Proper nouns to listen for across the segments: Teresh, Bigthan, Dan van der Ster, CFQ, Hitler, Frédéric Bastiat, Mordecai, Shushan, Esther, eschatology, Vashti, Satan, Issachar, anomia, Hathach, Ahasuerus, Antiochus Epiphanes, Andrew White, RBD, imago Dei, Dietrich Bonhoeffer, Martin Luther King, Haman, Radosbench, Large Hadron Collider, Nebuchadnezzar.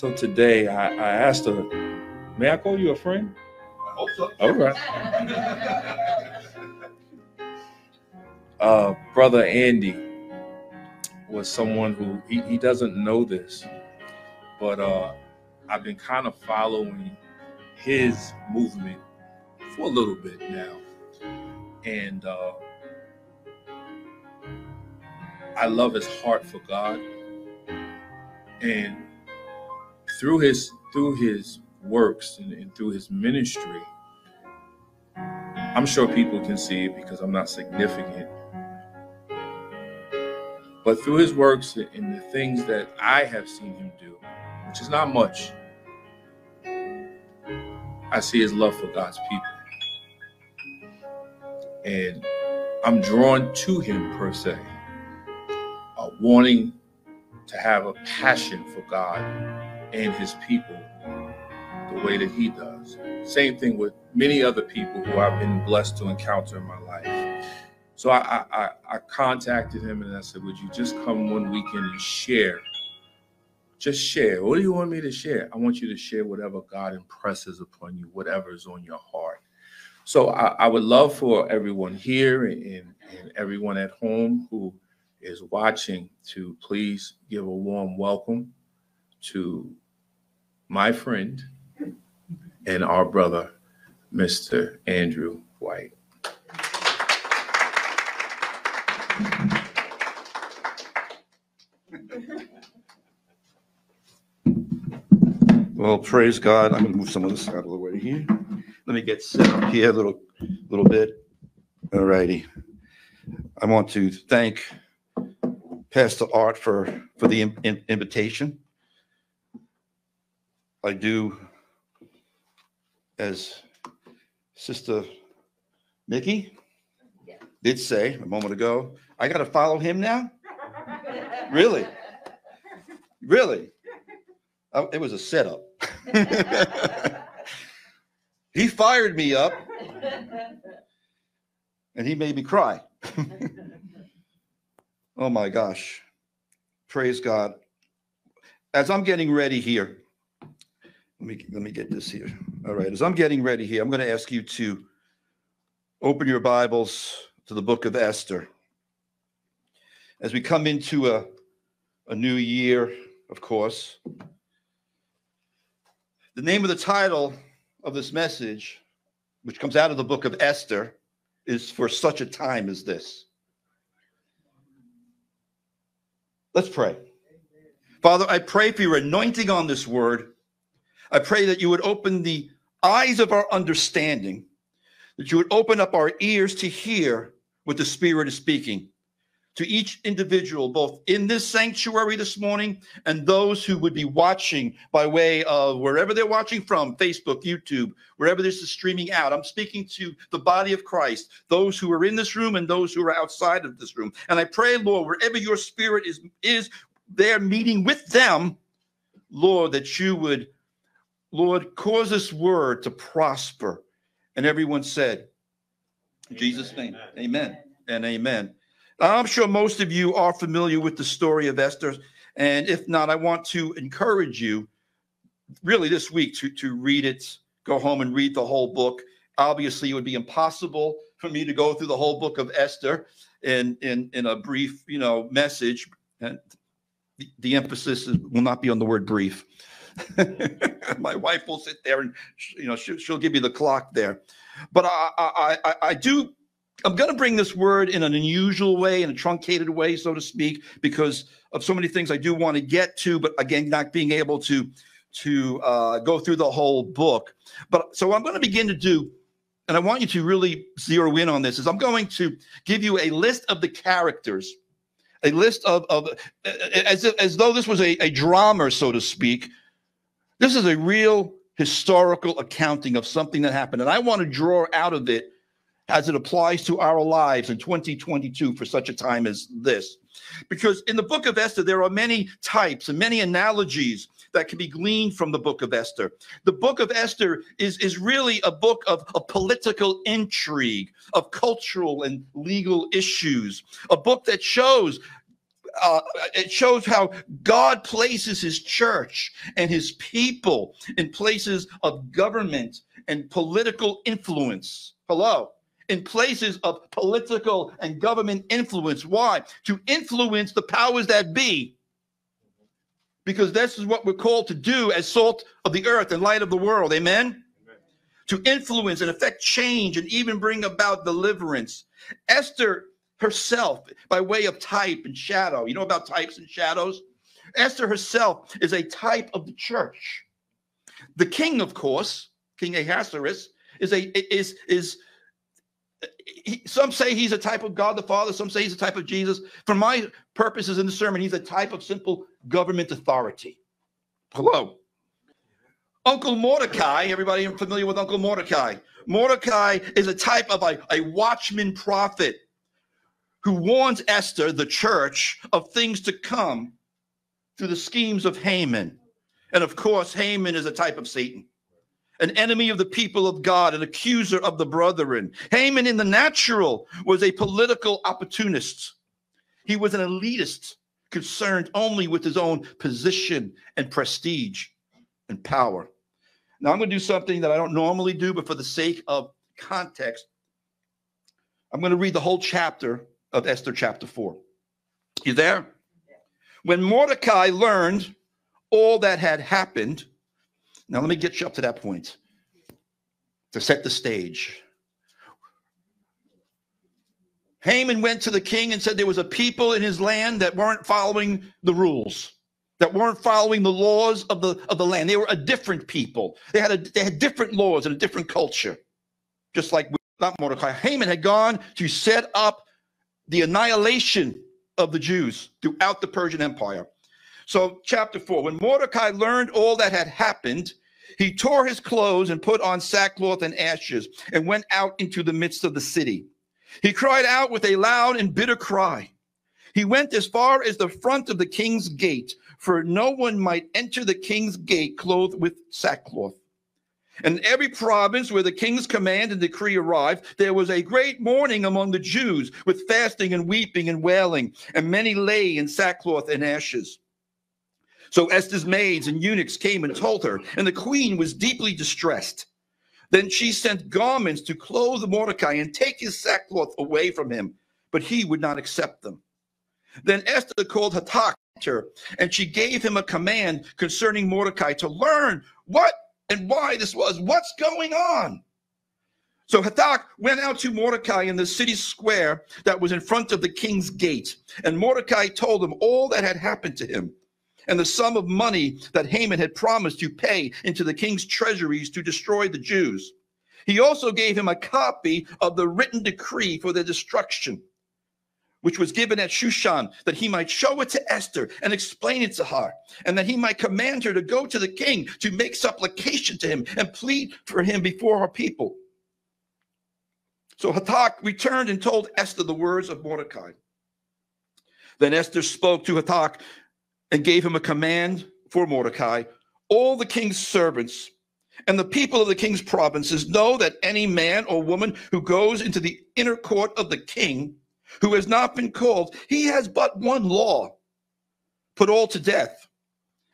So today I asked her, may I call you a friend? I hope so. All right. Brother Andy was someone who, he doesn't know this, but I've been kind of following his movement for a little bit now. And I love his heart for God. And through his works and through his ministry, I'm sure people can see it because I'm not significant. But through his works and the things that I have seen him do, which is not much, I see his love for God's people. And I'm drawn to him, per se, wanting to have a passion for God and his people the way that he does. Same thing with many other people who I've been blessed to encounter in my life. So I contacted him and I said, would you just come one weekend and share? Just share. What do you want me to share? I want you to share whatever God impresses upon you, whatever is on your heart. So I would love for everyone here and everyone at home who is watching to please give a warm welcome to my friend and our brother, Mr. Andrew White. Well, praise God. I'm going to move some of this out of the way here. Let me get set up here a little bit. All righty. I want to thank Pastor Art for the invitation. I do, as Sister Mickey did say a moment ago, I got to follow him now? Really? Really? It was a setup. He fired me up, and he made me cry. Oh, my gosh. Praise God. As I'm getting ready here, let me get this here. All right. As I'm getting ready here, I'm going to ask you to open your Bibles to the book of Esther. As we come into a new year, of course, the name of the title of this message, which comes out of the book of Esther, is For Such a Time as This. Let's pray. Father, I pray for your anointing on this word. I pray that you would open the eyes of our understanding, that you would open up our ears to hear what the Spirit is speaking to each individual, both in this sanctuary this morning and those who would be watching by way of wherever they're watching from, Facebook, YouTube, wherever this is streaming out. I'm speaking to the body of Christ, those who are in this room and those who are outside of this room. And I pray, Lord, wherever your Spirit is there meeting with them, Lord, that you would, Lord, cause this word to prosper. And everyone said, in Jesus' name, amen and amen. I'm sure most of you are familiar with the story of Esther, and if not, I want to encourage you really this week to read it, go home and read the whole book. Obviously, it would be impossible for me to go through the whole book of Esther in a brief, message. And the emphasis will not be on the word brief. My wife will sit there and, she'll give you the clock there. But I'm going to bring this word in an unusual way, in a truncated way, so to speak, because of so many things I do want to get to, but again, not being able to go through the whole book. But so what I'm going to begin to do, and I want you to really zero in on this, is I'm going to give you a list of the characters, a list of as though this was a drama, so to speak. This is a real historical accounting of something that happened, and I want to draw out of it as it applies to our lives in 2022 for such a time as this. Because in the book of Esther, there are many types and many analogies that can be gleaned from the book of Esther. The book of Esther is really a book of political intrigue, of cultural and legal issues, a book that shows it shows how God places his church and his people in places of government and political influence. Hello? In places of political and government influence. Why? To influence the powers that be. Because this is what we're called to do as salt of the earth and light of the world. Amen? Amen. To influence and affect change and even bring about deliverance. Esther herself, by way of type and shadow. You know about types and shadows? Esther herself is a type of the church. The king, of course, King Ahasuerus, some say he's a type of God the Father, some say he's a type of Jesus. For my purposes in the sermon, he's a type of simple government authority. Hello. Uncle Mordecai, everybody familiar with Uncle Mordecai? Mordecai is a type of a watchman prophet who warns Esther, the church, of things to come through the schemes of Haman. And of course, Haman is a type of Satan, an enemy of the people of God, an accuser of the brethren. Haman in the natural was a political opportunist. He was an elitist concerned only with his own position and prestige and power. Now I'm going to do something that I don't normally do, but for the sake of context, I'm going to read the whole chapter of Esther chapter 4. You there? Yeah. When Mordecai learned all that had happened, now, let me get you up to that point to set the stage. Haman went to the king and said there was a people in his land that weren't following the rules, that weren't following the laws of the land. They were a different people. They had different laws and a different culture, just like not Mordecai. Haman had gone to set up the annihilation of the Jews throughout the Persian Empire. So chapter 4, when Mordecai learned all that had happened, he tore his clothes and put on sackcloth and ashes and went out into the midst of the city. He cried out with a loud and bitter cry. He went as far as the front of the king's gate, for no one might enter the king's gate clothed with sackcloth. In every province where the king's command and decree arrived, there was a great mourning among the Jews with fasting and weeping and wailing, and many lay in sackcloth and ashes. So Esther's maids and eunuchs came and told her, and the queen was deeply distressed. Then she sent garments to clothe Mordecai and take his sackcloth away from him, but he would not accept them. Then Esther called Hathach, and she gave him a command concerning Mordecai to learn what and why this was, what's going on. So Hathach went out to Mordecai in the city square that was in front of the king's gate, and Mordecai told him all that had happened to him, and the sum of money that Haman had promised to pay into the king's treasuries to destroy the Jews. He also gave him a copy of the written decree for their destruction, which was given at Shushan, that he might show it to Esther and explain it to her, and that he might command her to go to the king to make supplication to him and plead for him before her people. So Hathach returned and told Esther the words of Mordecai. Then Esther spoke to Hathach and gave him a command for Mordecai. All the king's servants and the people of the king's provinces know that any man or woman who goes into the inner court of the king, who has not been called, he has but one law: put all to death,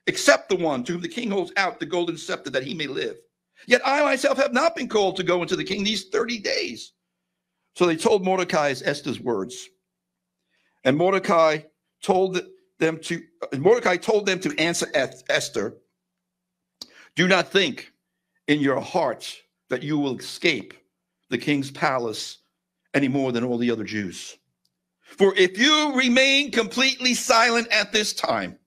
except the one to whom the king holds out the golden scepter, that he may live. Yet I myself have not been called to go into the king these 30 days. So they told Mordecai Esther's words. And Mordecai told them to answer Esther, "Do not think in your heart that you will escape the king's palace any more than all the other Jews. For if you remain completely silent at this time,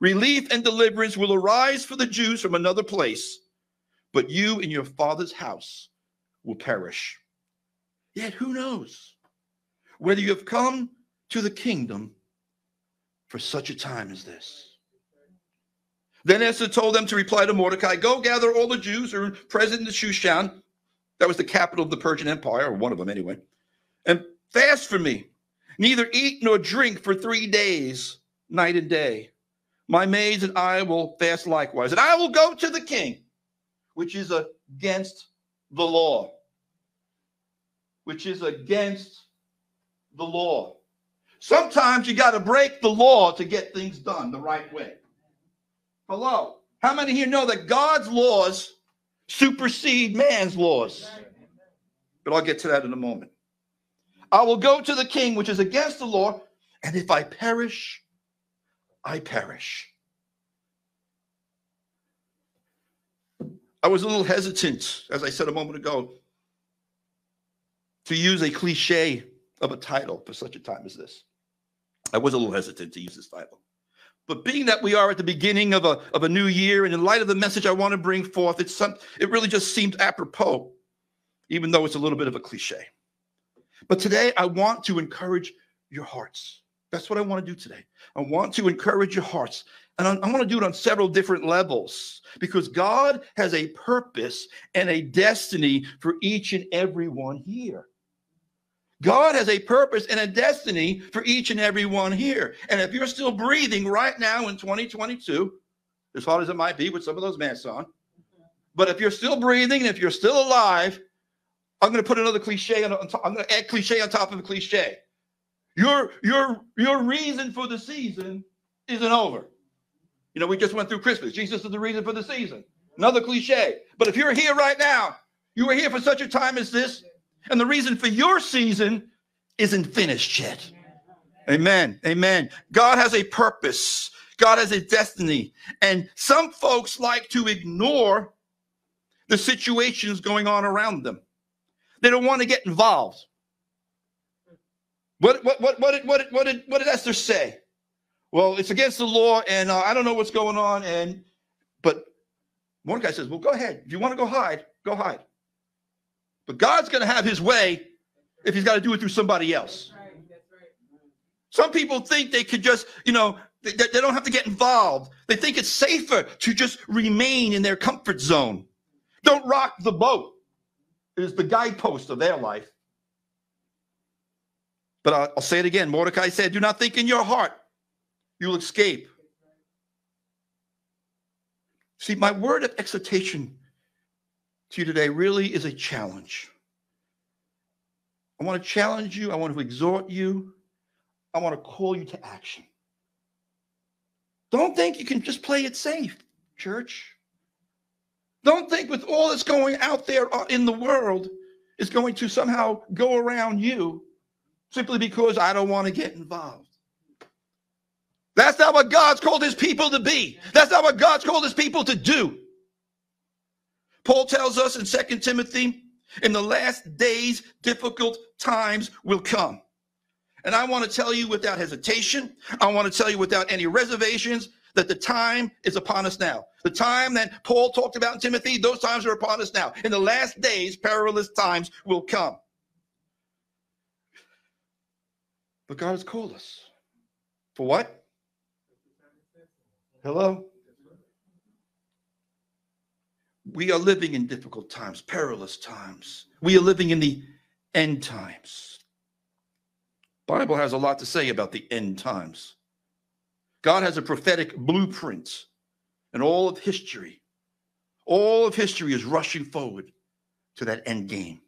relief and deliverance will arise for the Jews from another place, but you and your father's house will perish. Yet who knows whether you have come to the kingdom for such a time as this." Then Esther told them to reply to Mordecai, "Go gather all the Jews who are present in the Shushan," that was the capital of the Persian Empire, or one of them anyway, "and fast for me, neither eat nor drink for 3 days, night and day. My maids and I will fast likewise, and I will go to the king," which is against the law. Which is against the law. Sometimes you got to break the law to get things done the right way. Hello. How many here know that God's laws supersede man's laws? But I'll get to that in a moment. I will go to the king, which is against the law, and if I perish, I perish. I was a little hesitant, as I said a moment ago, to use a cliche of a title for such a time as this. I was a little hesitant to use this title. But being that we are at the beginning of a new year, and in light of the message I want to bring forth, it really just seemed apropos, even though it's a little bit of a cliche. But today I want to encourage your hearts. That's what I want to do today. I want to encourage your hearts. And I want to do it on several different levels, because God has a purpose and a destiny for each and every one here. God has a purpose and a destiny for each and every one here. And if you're still breathing right now in 2022, as hard as it might be with some of those masks on, but if you're still breathing and if you're still alive, I'm going to put another cliche on top. I'm going to add cliche on top of cliche. Your reason for the season isn't over. You know, we just went through Christmas. Jesus is the reason for the season. Another cliche. But if you're here right now, you are here for such a time as this. And the reason for your season isn't finished yet. Amen. Amen. God has a purpose. God has a destiny. And some folks like to ignore the situations going on around them. They don't want to get involved. What did Esther say? Well, it's against the law, and I don't know what's going on. But Mordecai says, well, go ahead. If you want to go hide, go hide. But God's going to have his way if he's got to do it through somebody else. That's right. That's right. Some people think they could just, you know, they don't have to get involved. They think it's safer to just remain in their comfort zone. Don't rock the boat. It is the guidepost of their life. But I'll say it again. Mordecai said, do not think in your heart you'll escape. See, my word of exhortation to you today really is a challenge. I want to challenge you. I want to exhort you. I want to call you to action. Don't think you can just play it safe, church. Don't think with all that's going out there in the world is going to somehow go around you simply because I don't want to get involved. That's not what God's called his people to be. That's not what God's called his people to do. Paul tells us in 2 Timothy, in the last days, difficult times will come. And I want to tell you without hesitation, I want to tell you without any reservations, that the time is upon us now. The time that Paul talked about in Timothy, those times are upon us now. In the last days, perilous times will come. But God has called us. For what? Hello? We are living in difficult times, perilous times. We are living in the end times. The Bible has a lot to say about the end times. God has a prophetic blueprint, and all of history is rushing forward to that end game.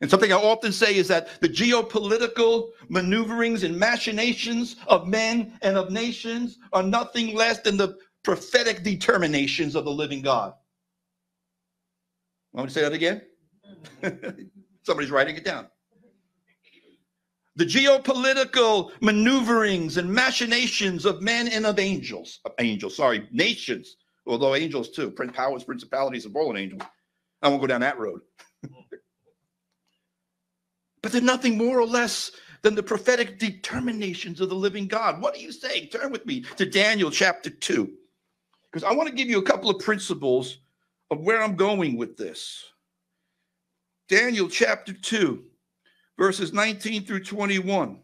And something I often say is that the geopolitical maneuverings and machinations of men and of nations are nothing less than the prophetic determinations of the living God. Want me to say that again? Somebody's writing it down. The geopolitical maneuverings and machinations of men and of nations, although angels too, powers, principalities, and fallen angels. I won't go down that road. But they're nothing more or less than the prophetic determinations of the living God. What are you saying? Turn with me to Daniel chapter 2, because I want to give you a couple of principles of where I'm going with this. Daniel chapter 2. Verses 19 through 21.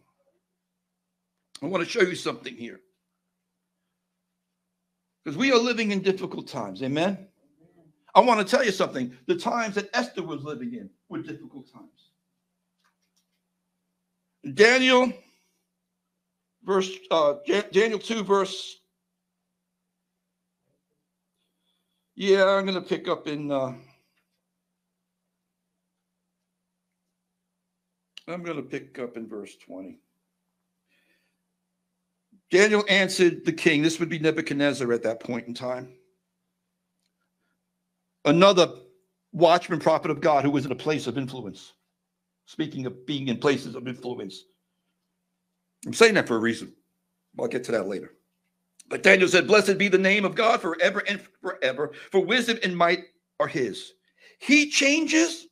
I want to show you something here. Because we are living in difficult times. Amen? I want to tell you something. The times that Esther was living in were difficult times. I'm going to pick up in... I'm going to pick up in verse 20. Daniel answered the king. This would be Nebuchadnezzar at that point in time. Another watchman prophet of God who was in a place of influence. Speaking of being in places of influence. I'm saying that for a reason. I'll get to that later. But Daniel said, blessed be the name of God forever and forever, for wisdom and might are his. He changes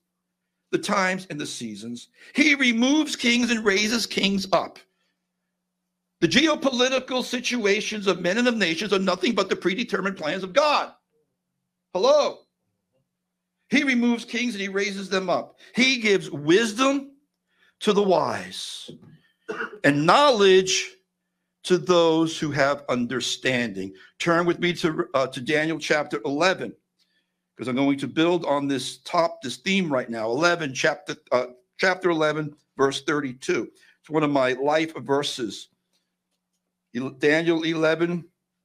the times and the seasons. He removes kings and raises kings up. The geopolitical situations of men and of nations are nothing but the predetermined plans of God. Hello. He removes kings and he raises them up. He gives wisdom to the wise and knowledge to those who have understanding. Turn with me to Daniel chapter 11, because I'm going to build on this theme right now. Chapter 11, verse 32. It's one of my life verses. Daniel 11,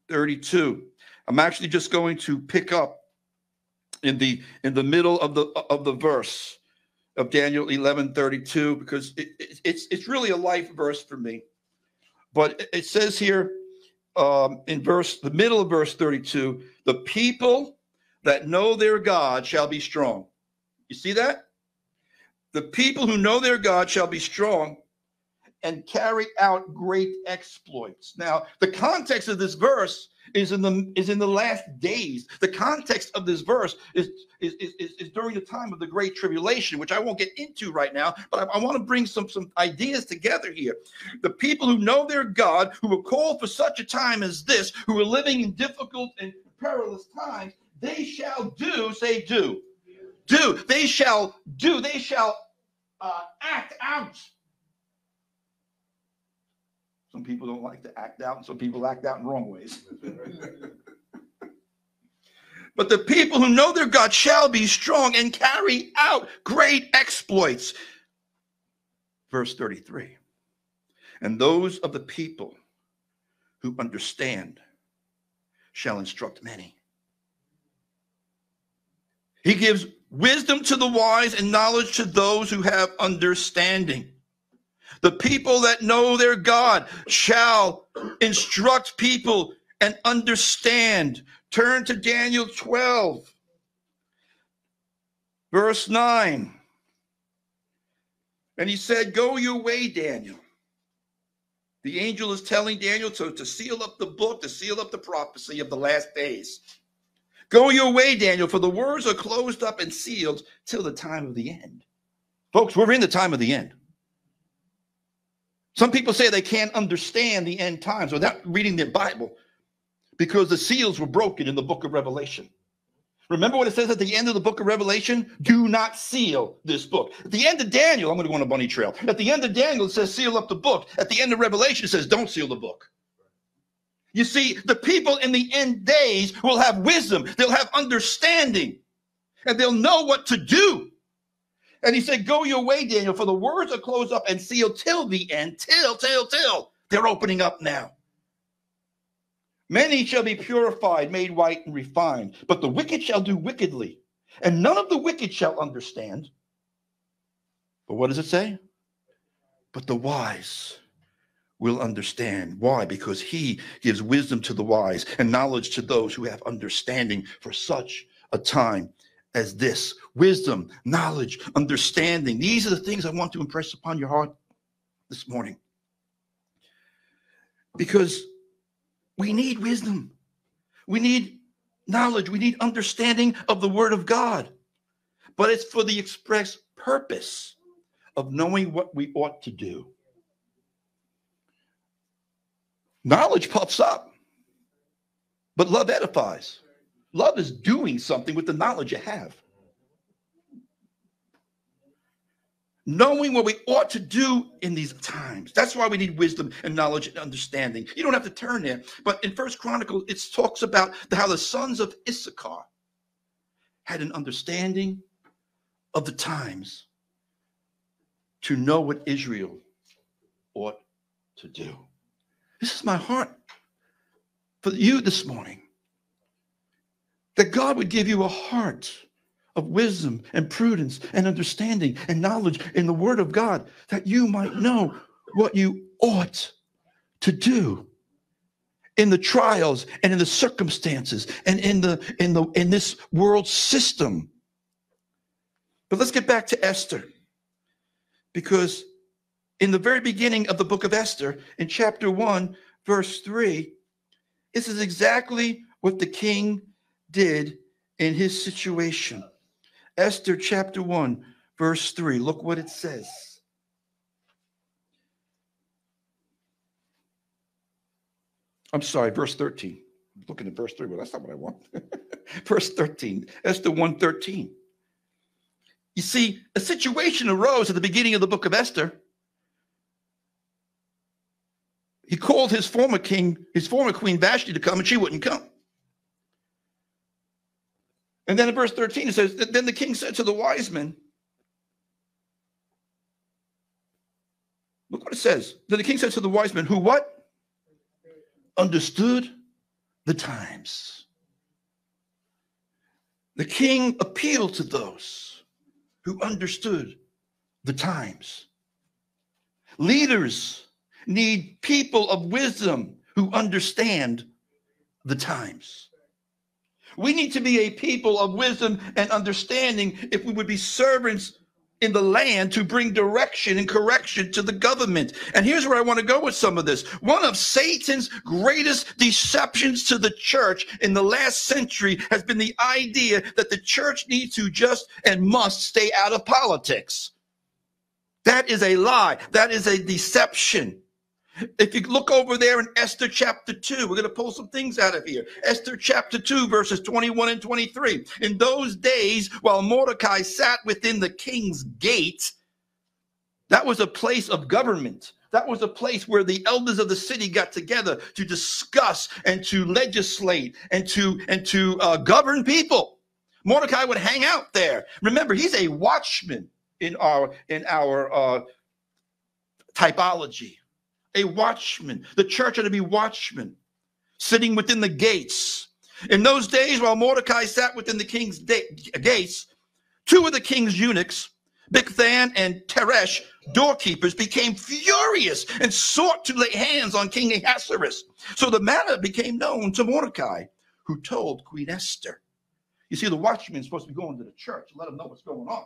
32. I'm actually just going to pick up in the middle of the verse of Daniel 11, 32, because it's really a life verse for me. But it says here in the middle of verse 32, the people that know their God shall be strong. You see that? The people who know their God shall be strong and carry out great exploits. Now, the context of this verse is in the last days. The context of this verse is during the time of the Great Tribulation, which I won't get into right now, but I want to bring some ideas together here. The people who know their God, who were called for such a time as this, who are living in difficult and perilous times, they shall do, say do. Do. They shall do. They shall act out. Some people don't like to act out, and some people act out in wrong ways. But the people who know their God shall be strong and carry out great exploits. Verse 33. And those of the people who understand shall instruct many. He gives wisdom to the wise and knowledge to those who have understanding. The people that know their God shall instruct people and understand. Turn to Daniel 12, verse 9. And he said, go your way, Daniel. The angel is telling Daniel to seal up the book, to seal up the prophecy of the last days. Go your way, Daniel, for the words are closed up and sealed till the time of the end. Folks, we're in the time of the end. Some people say they can't understand the end times without reading their Bible because the seals were broken in the book of Revelation. Remember what it says at the end of the book of Revelation? Do not seal this book. At the end of Daniel, I'm going to go on a bunny trail. At the end of Daniel, it says seal up the book. At the end of Revelation, it says don't seal the book. You see, the people in the end days will have wisdom. They'll have understanding, and they'll know what to do. And he said, go your way, Daniel, for the words are closed up and sealed till the end, till. They're opening up now. Many shall be purified, made white, and refined, but the wicked shall do wickedly, and none of the wicked shall understand. But what does it say? But the wise will understand. Why? Because he gives wisdom to the wise and knowledge to those who have understanding for such a time as this. Wisdom, knowledge, understanding. These are the things I want to impress upon your heart this morning. Because we need wisdom. We need knowledge. We need understanding of the Word of God. But it's for the express purpose of knowing what we ought to do. Knowledge puffs up, but love edifies. Love is doing something with the knowledge you have. Knowing what we ought to do in these times. That's why we need wisdom and knowledge and understanding. You don't have to turn there. But in First Chronicles, it talks about how the sons of Issachar had an understanding of the times to know what Israel ought to do. This is my heart for you this morning. That God would give you a heart of wisdom and prudence and understanding and knowledge in the Word of God, that you might know what you ought to do in the trials and in the circumstances and in this world system. But let's get back to Esther, because in the very beginning of the book of Esther, in chapter 1, verse 3, this is exactly what the king did in his situation. Esther chapter 1, verse 3. Look what it says. I'm sorry, verse 13. I'm looking at verse 3, but that's not what I want. Verse 13, Esther 1:13. You see, a situation arose at the beginning of the book of Esther. He called his former king, his former queen Vashti, to come, and she wouldn't come. And then in verse 13, it says, then the king said to the wise men, look what it says. Then the king said to the wise men, who what? Understood the times. The king appealed to those who understood the times. Leaders need people of wisdom who understand the times. We need to be a people of wisdom and understanding if we would be servants in the land to bring direction and correction to the government. And here's where I want to go with some of this. One of Satan's greatest deceptions to the church in the last century has been the idea that the church needs to just and must stay out of politics. That is a lie. That is a deception. If you look over there in Esther chapter 2, we're going to pull some things out of here. Esther chapter 2, verses 21 and 23. In those days, while Mordecai sat within the king's gate, that was a place of government. That was a place where the elders of the city got together to discuss and to legislate and to govern people. Mordecai would hang out there. Remember, he's a watchman in our typology. A watchman. The church ought to be watchmen, sitting within the gates. In those days, while Mordecai sat within the king's gates, two of the king's eunuchs, Bigthan and Teresh, doorkeepers, became furious and sought to lay hands on King Ahasuerus. So the matter became known to Mordecai, who told Queen Esther. You see, the watchman is supposed to be going to the church, let them know what's going on.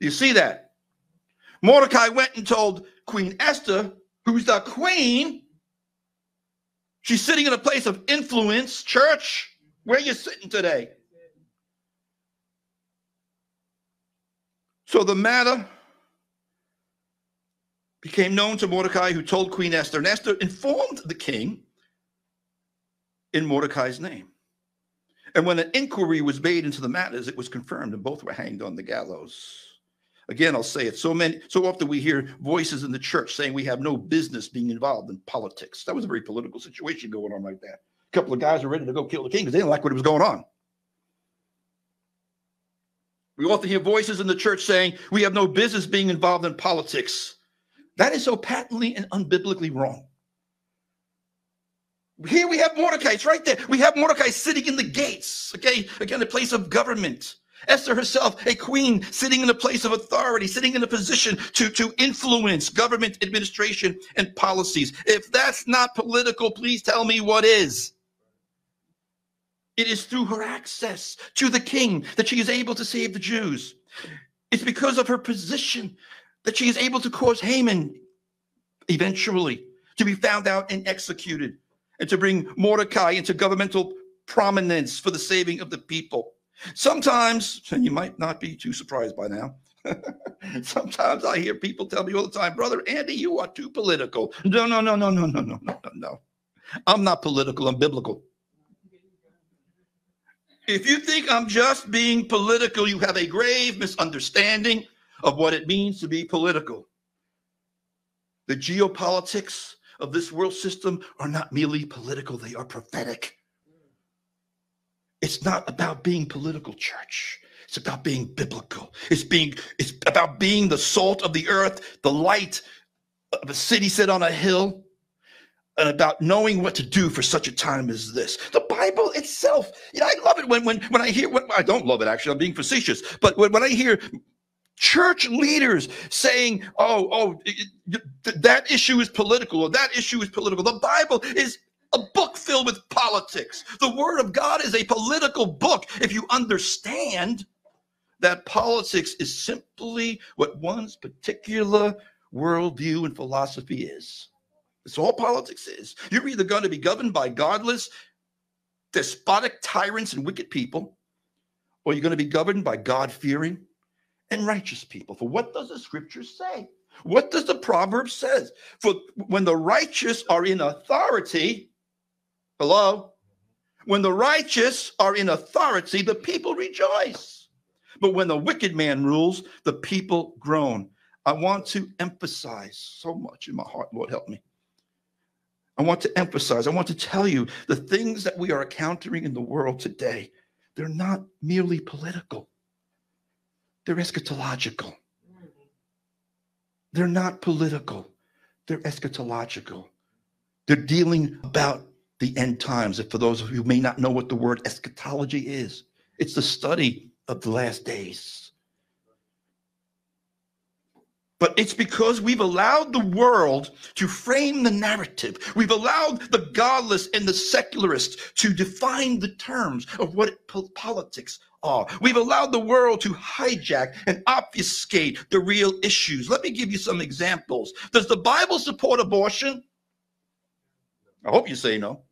Do you see that? Mordecai went and told Queen Esther, who's the queen. She's sitting in a place of influence. Church, where are you sitting today? So the matter became known to Mordecai, who told Queen Esther. And Esther informed the king in Mordecai's name. And when an inquiry was made into the matters, it was confirmed, and both were hanged on the gallows. Again, I'll say it. So often we hear voices in the church saying we have no business being involved in politics. That was a very political situation going on like that. A couple of guys were ready to go kill the king because they didn't like what was going on. We often hear voices in the church saying we have no business being involved in politics. That is so patently and unbiblically wrong. Here we have Mordecai. It's right there. We have Mordecai sitting in the gates. Okay, again, a place of government. Esther herself, a queen, sitting in a place of authority, sitting in a position to influence government administration and policies. If that's not political, please tell me what is. It is through her access to the king that she is able to save the Jews. It's because of her position that she is able to cause Haman eventually to be found out and executed, and to bring Mordecai into governmental prominence for the saving of the people. Sometimes, and you might not be too surprised by now, sometimes I hear people tell me all the time, Brother Andy, you are too political. No. I'm not political, I'm biblical. If you think I'm just being political, you have a grave misunderstanding of what it means to be political. The geopolitics of this world system are not merely political, they are prophetic. It's not about being political, church. It's about being biblical. It's about being the salt of the earth, the light of a city set on a hill, and about knowing what to do for such a time as this. The Bible itself, you know, I love it when I hear, I don't love it actually, I'm being facetious, but when I hear church leaders saying, that issue is political, or that issue is political. The Bible is a book filled with politics. The Word of God is a political book. If you understand that politics is simply what one's particular worldview and philosophy is. It's all politics is. You're either going to be governed by godless, despotic tyrants and wicked people, or you're going to be governed by God-fearing and righteous people. For what does the scripture say? What does the proverb say? For when the righteous are in authority, hello? When the righteous are in authority, the people rejoice. But when the wicked man rules, the people groan. I want to emphasize so much in my heart, Lord, help me. I want to emphasize, I want to tell you the things that we are encountering in the world today, they're not merely political. They're eschatological. They're not political. They're eschatological. They're dealing about the end times. And for those of you who may not know what the word eschatology is, it's the study of the last days. But it's because we've allowed the world to frame the narrative. We've allowed the godless and the secularists to define the terms of what politics are. We've allowed the world to hijack and obfuscate the real issues. Let me give you some examples. Does the Bible support abortion? I hope you say no.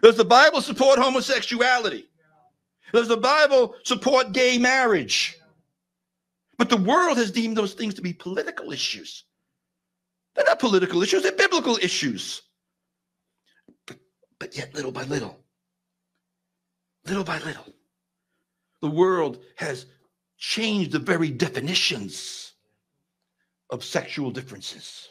Does the Bible support homosexuality? Does the Bible support gay marriage? But the world has deemed those things to be political issues. They're not political issues, they're biblical issues. But yet, little by little, the world has changed the very definitions of sexual differences.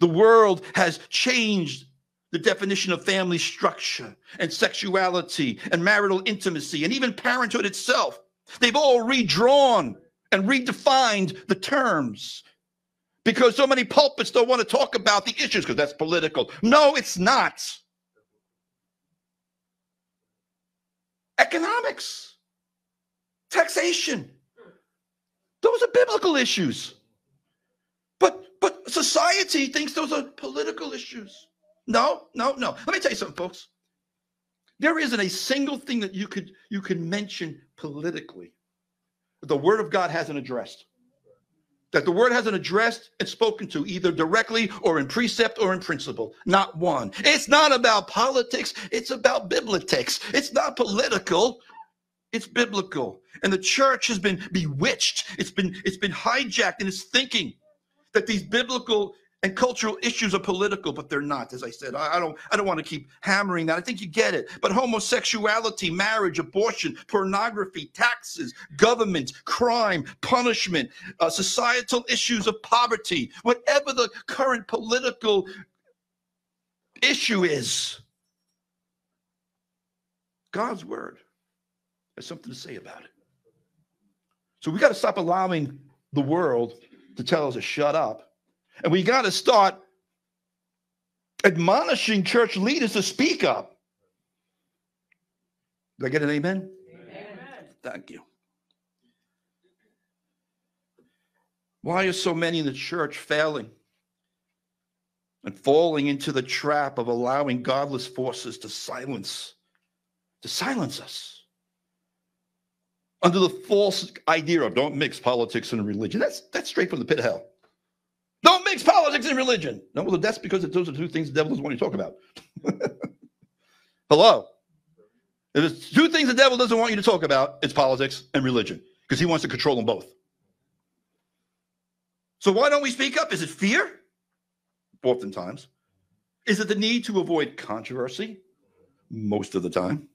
The world has changed the definition of family structure and sexuality and marital intimacy and even parenthood itself. They've all redrawn and redefined the terms because so many pulpits don't want to talk about the issues because that's political. No, it's not. Economics, taxation, those are biblical issues. But society thinks those are political issues. No, no, no. Let me tell you something, folks. There isn't a single thing that you could mention politically that the Word of God hasn't addressed. That the Word hasn't addressed and spoken to either directly or in precept or in principle. Not one. It's not about politics. It's about bibliotics. It's not political. It's biblical. And the church has been bewitched. It's been hijacked in its thinking that these biblical and cultural issues are political, but they're not. As I said, I don't want to keep hammering that. I think you get it. But homosexuality, marriage, abortion, pornography, taxes, government, crime, punishment, societal issues of poverty, whatever the current political issue is, God's word has something to say about it. So we got to stop allowing the world to tell us to shut up. And we got to start admonishing church leaders to speak up. Did I get an amen? Amen. Thank you. Why are so many in the church failing and falling into the trap of allowing godless forces to silence us? Under the false idea of don't mix politics and religion. That's straight from the pit of hell. Don't mix politics and religion. No, well, that's because those are two things the devil doesn't want you to talk about. Hello. If there's two things the devil doesn't want you to talk about, it's politics and religion, because he wants to control them both. So why don't we speak up? Is it fear? Oftentimes. Is it the need to avoid controversy? Most of the time.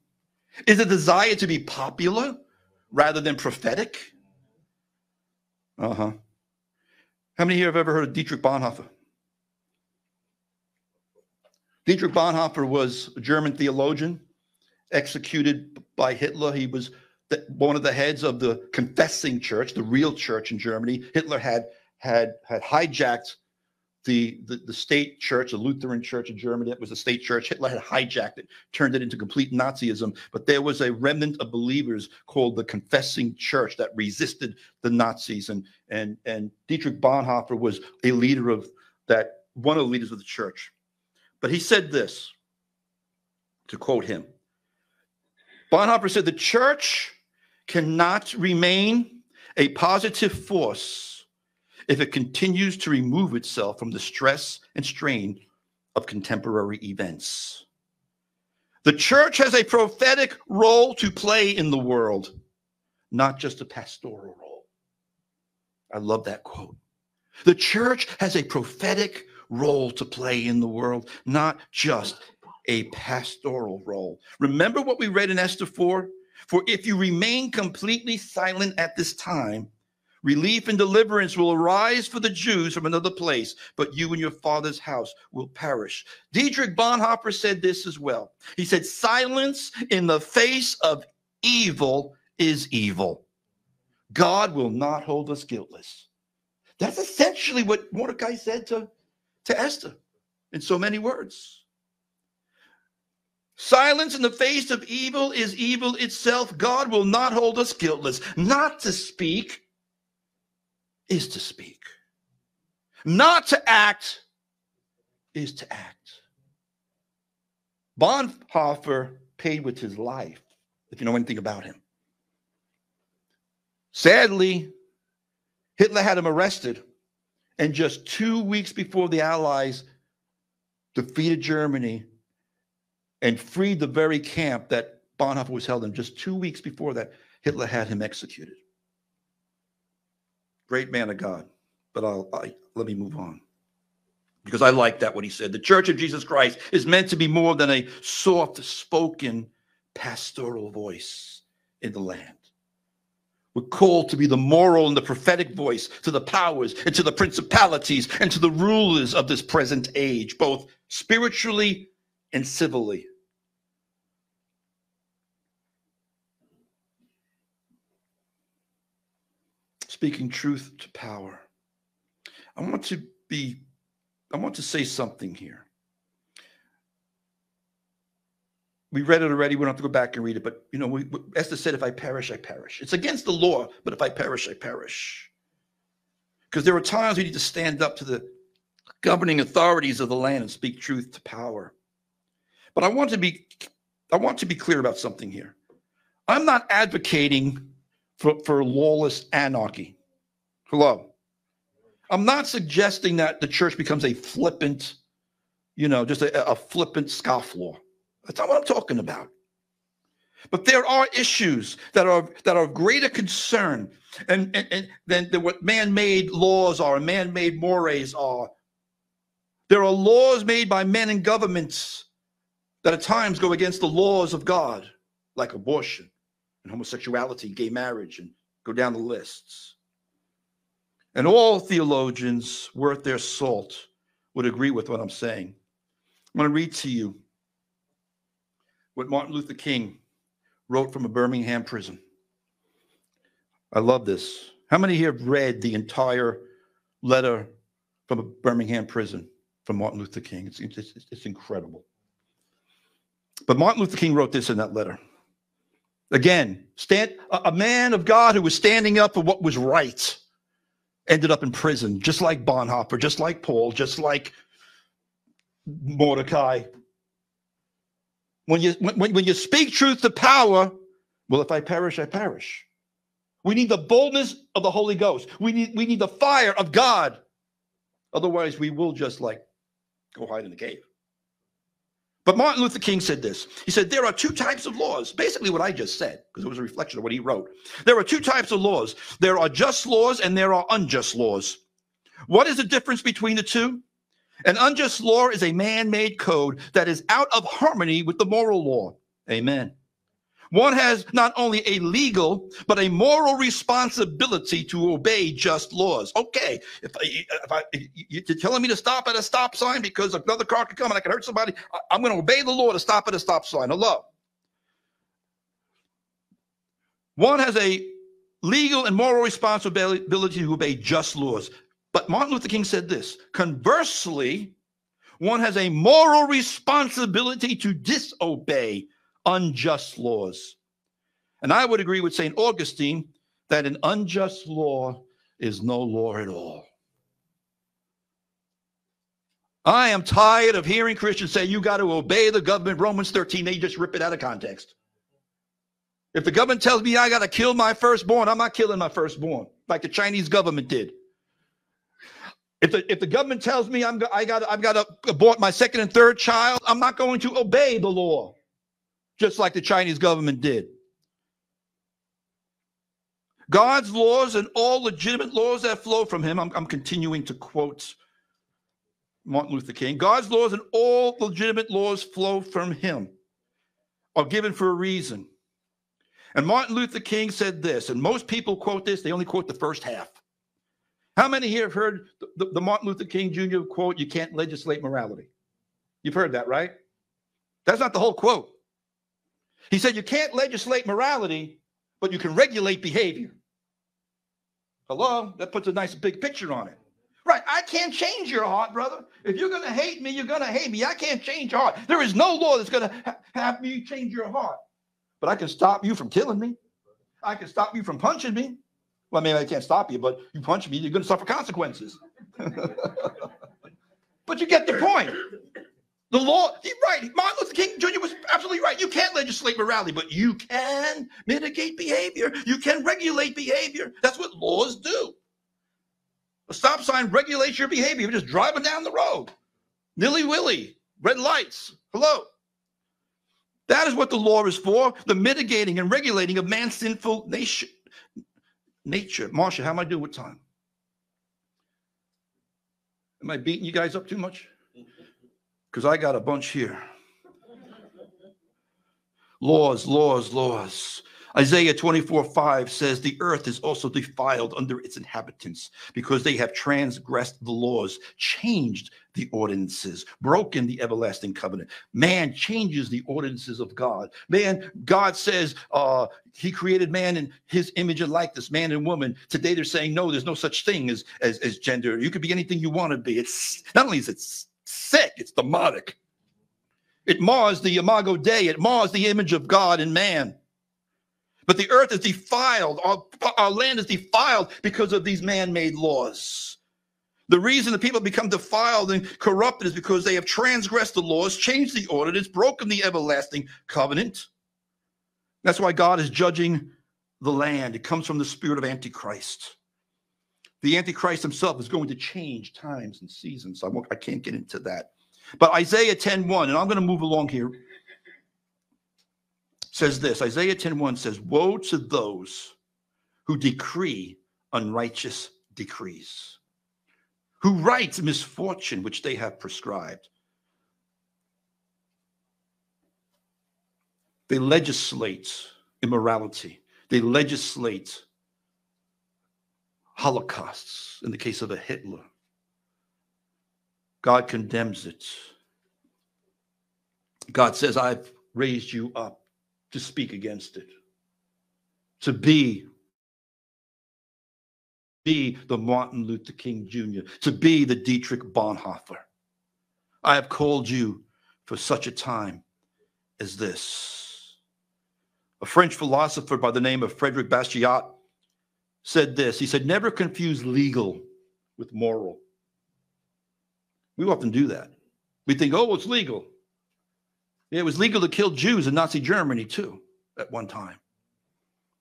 Is it desire to be popular rather than prophetic? Uh-huh. How many here have ever heard of Dietrich Bonhoeffer? Dietrich Bonhoeffer was a German theologian executed by Hitler. He was one of the heads of the confessing church, the real church in Germany. Hitler had hijacked the state church, the Lutheran church in Germany. It was a state church. Hitler had hijacked it, turned it into complete Nazism. But there was a remnant of believers called the confessing church that resisted the Nazis. And Dietrich Bonhoeffer was a leader of that, one of the leaders of the church. But he said this, to quote him. Bonhoeffer said, the church cannot remain a positive force if it continues to remove itself from the stress and strain of contemporary events. The church has a prophetic role to play in the world, not just a pastoral role. I love that quote. The church has a prophetic role to play in the world, not just a pastoral role. Remember what we read in Esther 4? For if you remain completely silent at this time, relief and deliverance will arise for the Jews from another place, but you and your father's house will perish. Dietrich Bonhoeffer said this as well. He said, silence in the face of evil is evil. God will not hold us guiltless. That's essentially what Mordecai said to Esther in so many words. Silence in the face of evil is evil itself. God will not hold us guiltless. Not to speak is to speak. Not to act is to act. Bonhoeffer paid with his life, if you know anything about him. Sadly, Hitler had him arrested, and just 2 weeks before the Allies defeated Germany and freed the very camp that Bonhoeffer was held in, just 2 weeks before that, Hitler had him executed. Great man of God. But let me move on, because I like that, what he said. The Church of Jesus Christ is meant to be more than a soft-spoken pastoral voice in the land. We're called to be the moral and the prophetic voice to the powers and to the principalities and to the rulers of this present age, both spiritually and civilly. Speaking truth to power. I want to say something here. We read it already. We don't have to go back and read it, but you know, Esther said, if I perish, I perish. It's against the law, but if I perish, I perish. Because there are times we need to stand up to the governing authorities of the land and speak truth to power. But I want to be clear about something here. I'm not advocating for lawless anarchy. Hello. I'm not suggesting that the church becomes a flippant, just a flippant scofflaw. That's not what I'm talking about. But there are issues that are of greater concern than what man-made laws are and man-made mores are. There are laws made by men and governments that at times go against the laws of God, like abortion and homosexuality, gay marriage, and go down the lists. And all theologians worth their salt would agree with what I'm saying. I'm going to read to you what Martin Luther King wrote from a Birmingham prison. I love this. How many here have read the entire letter from a Birmingham prison from Martin Luther King? It's incredible. But Martin Luther King wrote this in that letter. Again, a man of God who was standing up for what was right ended up in prison, just like Bonhoeffer, just like Paul, just like Mordecai. When you speak truth to power, well, if I perish, I perish. We need the boldness of the Holy Ghost. We need the fire of God. Otherwise, we will just go hide in the cave. But Martin Luther King said this. He said, there are two types of laws. Basically what I just said, because it was a reflection of what he wrote. There are two types of laws. There are just laws and there are unjust laws. What is the difference between the two? An unjust law is a man-made code that is out of harmony with the moral law. Amen. One has not only a legal, but a moral responsibility to obey just laws. Okay, if you're telling me to stop at a stop sign because another car could come and I could hurt somebody, I'm going to obey the law to stop at a stop sign. Hello. One has a legal and moral responsibility to obey just laws. But Martin Luther King said this, conversely, one has a moral responsibility to disobey unjust laws. And I would agree with St. Augustine that an unjust law is no law at all. I am tired of hearing Christians say, you got to obey the government. Romans 13, they just rip it out of context. If the government tells me I got to kill my firstborn, I'm not killing my firstborn like the Chinese government did. If the government tells me I've got to abort my second and third child, I'm not going to obey the law, just like the Chinese government did. God's laws and all legitimate laws that flow from him, I'm continuing to quote Martin Luther King, God's laws and all legitimate laws flow from him, are given for a reason. And Martin Luther King said this, and most people quote this, they only quote the first half. How many here have heard the Martin Luther King Jr. quote, you can't legislate morality? You've heard that, right? That's not the whole quote. He said, you can't legislate morality, but you can regulate behavior. Hello? That puts a nice big picture on it. Right, I can't change your heart, brother. If you're going to hate me, you're going to hate me. I can't change your heart. There is no law that's going to have me change your heart. But I can stop you from killing me. I can stop you from punching me. Well, maybe I can't stop you, but you punch me, you're going to suffer consequences. But you get the point. The law, right, Martin Luther King Jr. was absolutely right. You can't legislate morality, but you can mitigate behavior. You can regulate behavior. That's what laws do. A stop sign regulates your behavior. You're just driving down the road. Nilly-willy, red lights, hello. That is what the law is for, the mitigating and regulating of man's sinful nature. Marsha, how am I doing with time? Am I beating you guys up too much? Because I got a bunch here. Laws, laws, laws. Isaiah 24:5 says, the earth is also defiled under its inhabitants because they have transgressed the laws, changed the ordinances, broken the everlasting covenant. Man changes the ordinances of God. Man, God says he created man in his image and likeness, man and woman. Today they're saying, no, there's no such thing as gender. You could be anything you want to be. It's not only is it sick, it's demonic. It mars the imago Dei. It mars the image of God in man. But the earth is defiled. Our land is defiled because of these man-made laws. The reason the people become defiled and corrupted is because they have transgressed the laws, changed the ordinance, broken the everlasting covenant. That's why God is judging the land. It comes from the spirit of Antichrist. The Antichrist himself is going to change times and seasons. I can't get into that. But Isaiah 10:1, and I'm going to move along here, says this. Isaiah 10:1 says, woe to those who decree unrighteous decrees, who write misfortune which they have prescribed. They legislate immorality. They legislate holocausts in the case of a Hitler. God condemns it. God says, I've raised you up to speak against it, to be the Martin Luther King Jr., to be the Dietrich Bonhoeffer. I have called you for such a time as this. A French philosopher by the name of Frédéric Bastiat said this. He said, never confuse legal with moral. We often do that. We think, oh, it's legal. It was legal to kill Jews in Nazi Germany, too, at one time.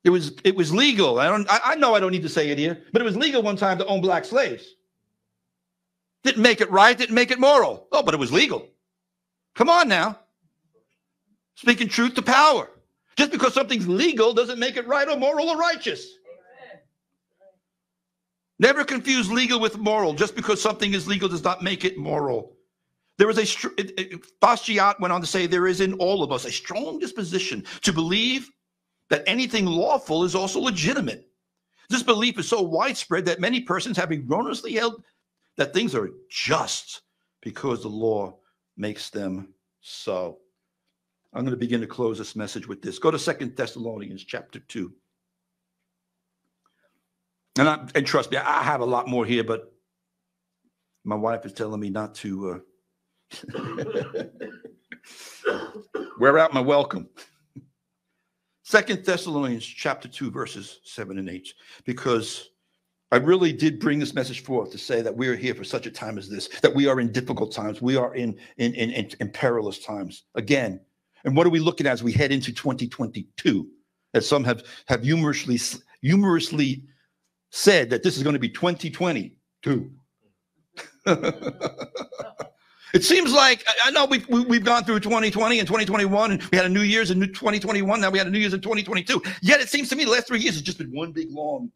It was legal. I know I don't need to say it here, but it was legal one time to own black slaves. Didn't make it right. Didn't make it moral. Oh, but it was legal. Come on now. Speaking truth to power. Just because something's legal doesn't make it right or moral or righteous. Never confuse legal with moral. Just because something is legal does not make it moral. There is Bastiat went on to say, there is in all of us a strong disposition to believe that anything lawful is also legitimate. This belief is so widespread that many persons have erroneously held that things are just because the law makes them so. I'm going to begin to close this message with this. Go to 2 Thessalonians chapter 2. And trust me, I have a lot more here, but my wife is telling me not to... wear out my welcome. 2 Thessalonians chapter 2 verses 7 and 8, because I really did bring this message forth to say that we are here for such a time as this, that we are in difficult times. We are in perilous times again. And what are we looking at as we head into 2022? As some have humorously said that this is going to be 2022. It seems like, I know we've gone through 2020 and 2021, and we had a New Year's in 2021. Now we had a New Year's in 2022. Yet it seems to me the last 3 years has just been one big long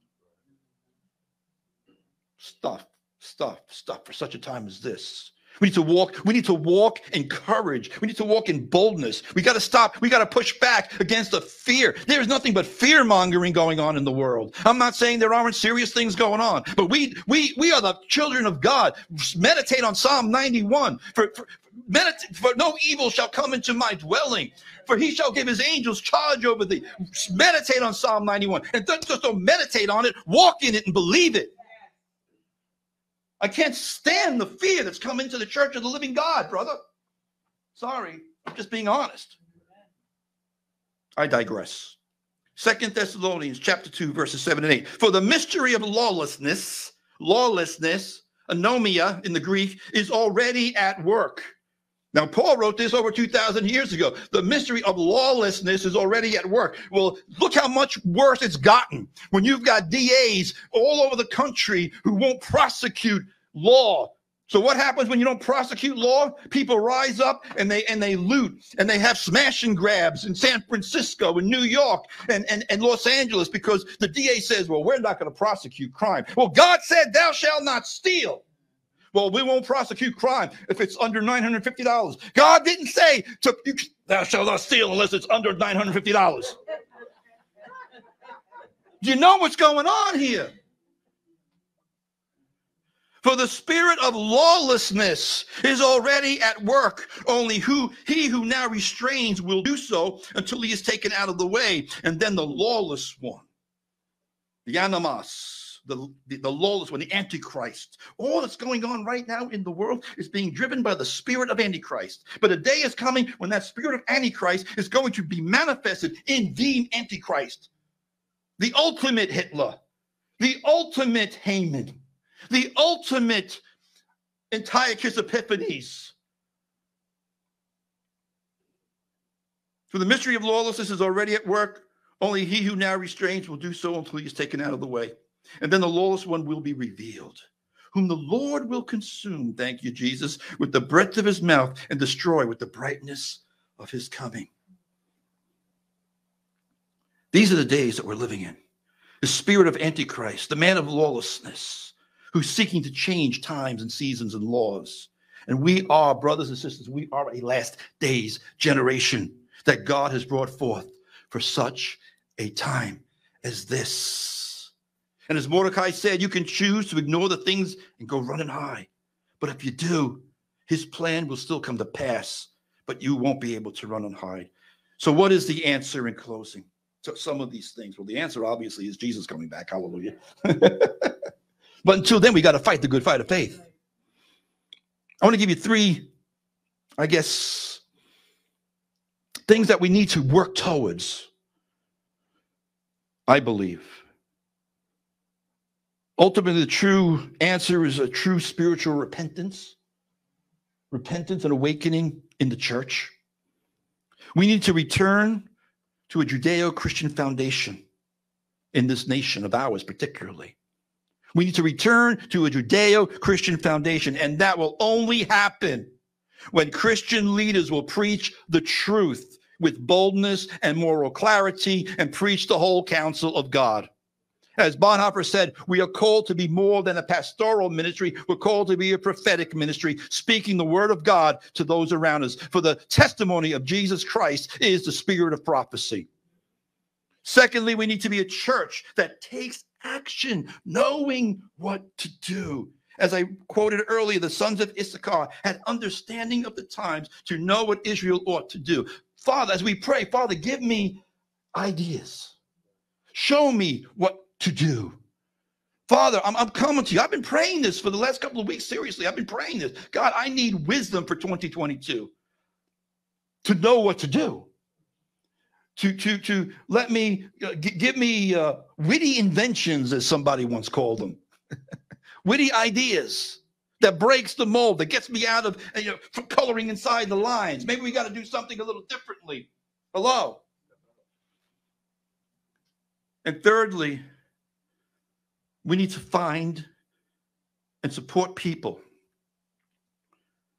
stuff for such a time as this. We need to walk in courage. We need to walk in boldness. We got to push back against the fear. There's nothing but fear mongering going on in the world. I'm not saying there aren't serious things going on, but we are the children of God. Meditate on Psalm 91. For no evil shall come into my dwelling, for he shall give his angels charge over thee. Meditate on Psalm 91, and just don't meditate on it, walk in it and believe it. I can't stand the fear that's come into the church of the living God, brother. Sorry, I'm just being honest. I digress. 2 Thessalonians chapter 2, verses 7 and 8. For the mystery of lawlessness, anomia in the Greek, is already at work. Now, Paul wrote this over 2,000 years ago. The mystery of lawlessness is already at work. Well, look how much worse it's gotten when you've got DAs all over the country who won't prosecute law. So what happens when you don't prosecute law? People rise up and they loot, and they have smash and grabs in San Francisco and New York and Los Angeles, because the DA says, well, we're not going to prosecute crime. Well, God said, thou shalt not steal. Well, we won't prosecute crime if it's under $950. God didn't say, thou shalt not steal unless it's under $950. Do you know what's going on here? For the spirit of lawlessness is already at work. Only he who now restrains will do so until he is taken out of the way. And then the lawless one, the animas, the lawless one, the Antichrist. All that's going on right now in the world is being driven by the spirit of Antichrist. But a day is coming when that spirit of Antichrist is going to be manifested in the Antichrist, the ultimate Hitler, the ultimate Haman, the ultimate Antiochus Epiphanes. For the mystery of lawlessness is already at work. Only he who now restrains will do so until he is taken out of the way. And then the lawless one will be revealed, whom the Lord will consume, thank you, Jesus, with the breath of his mouth and destroy with the brightness of his coming. These are the days that we're living in. The spirit of Antichrist, the man of lawlessness, who's seeking to change times and seasons and laws. And we are, brothers and sisters, we are a last days generation that God has brought forth for such a time as this. And as Mordecai said, you can choose to ignore the things and go running high. But if you do, his plan will still come to pass, but you won't be able to run and hide. So what is the answer in closing to some of these things? Well, the answer obviously is Jesus coming back. Hallelujah. But until then, we got to fight the good fight of faith. I want to give you three, I guess, things that we need to work towards, I believe. Ultimately, the true answer is a true spiritual repentance and awakening in the church. We need to return to a Judeo-Christian foundation in this nation of ours, particularly. We need to return to a Judeo-Christian foundation, and that will only happen when Christian leaders will preach the truth with boldness and moral clarity and preach the whole counsel of God. As Bonhoeffer said, we are called to be more than a pastoral ministry. We're called to be a prophetic ministry, speaking the word of God to those around us. For the testimony of Jesus Christ is the spirit of prophecy. Secondly, we need to be a church that takes action, knowing what to do. As I quoted earlier, the sons of Issachar had understanding of the times to know what Israel ought to do. Father, as we pray, Father, give me ideas. Show me what to do. Father, I'm coming to you. I've been praying this for the last couple of weeks. Seriously, I've been praying this. God, I need wisdom for 2022 to know what to do. To let me give me witty inventions, as somebody once called them. witty ideas that breaks the mold, that gets me out of, from coloring inside the lines. Maybe we got to do something a little differently. Hello? And thirdly, we need to find and support people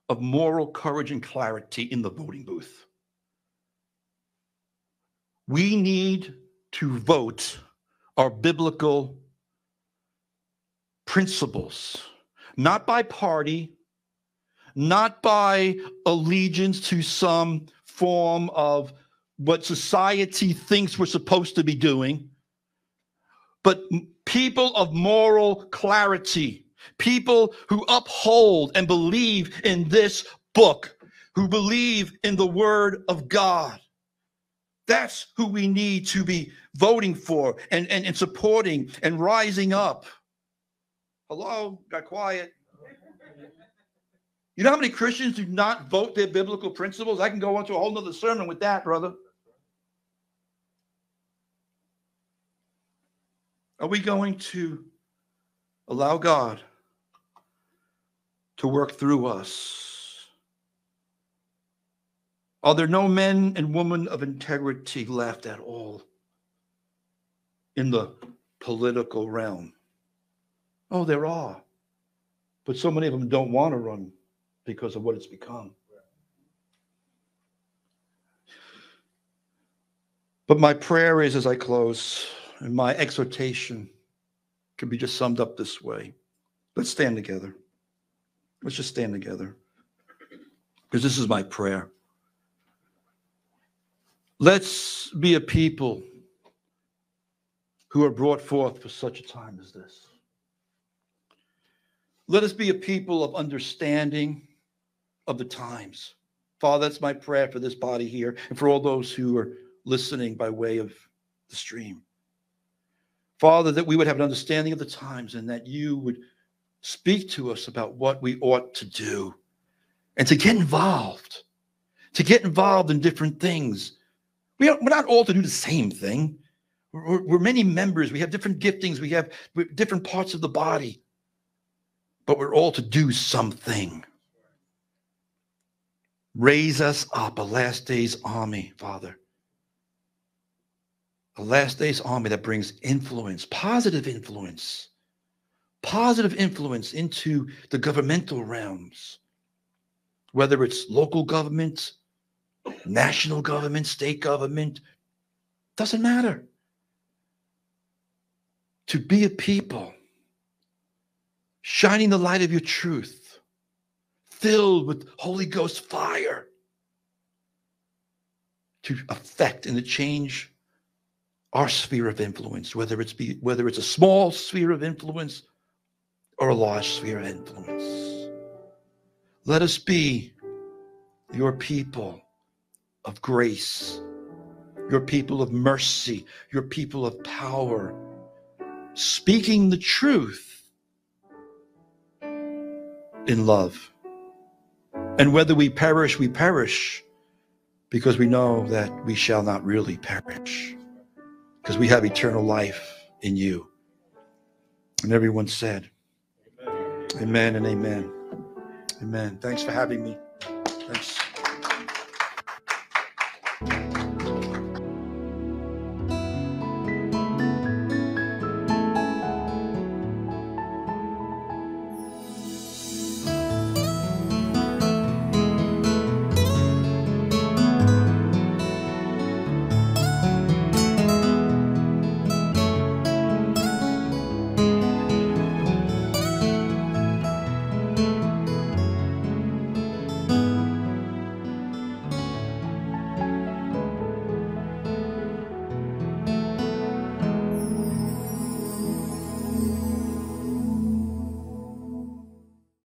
of moral courage and clarity in the voting booth. We need to vote our biblical principles, not by party, not by allegiance to some form of what society thinks we're supposed to be doing, but people of moral clarity, people who uphold and believe in this book, who believe in the word of God. That's who we need to be voting for and supporting and rising up. Hello? Got quiet. You know how many Christians do not vote their biblical principles? I can go on to a whole nother sermon with that, brother. Are we going to allow God to work through us? Are there no men and women of integrity left at all in the political realm? Oh, there are. But so many of them don't want to run because of what it's become. But my prayer is, as I close, and my exhortation can be just summed up this way. Let's stand together. Let's just stand together. Because this is my prayer. Let's be a people who are brought forth for such a time as this. Let us be a people of understanding of the times. Father, that's my prayer for this body here and for all those who are listening by way of the stream. Father, that we would have an understanding of the times and that you would speak to us about what we ought to do and to get involved in different things. We're not all to do the same thing. We're many members. We have different giftings. We have different parts of the body. But we're all to do something. Raise us up, a last day's army, Father. A last day's army that brings influence, positive influence into the governmental realms, whether it's local government, national government, state government, doesn't matter. To be a people shining the light of your truth, filled with Holy Ghost fire to affect and to change our sphere of influence, whether it's a small sphere of influence or a large sphere of influence. Let us be your people of grace, your people of mercy, your people of power, speaking the truth in love. And whether we perish because we know that we shall not really perish because we have eternal life in you. And everyone said, amen, amen and amen. Amen. Thanks for having me. Thanks.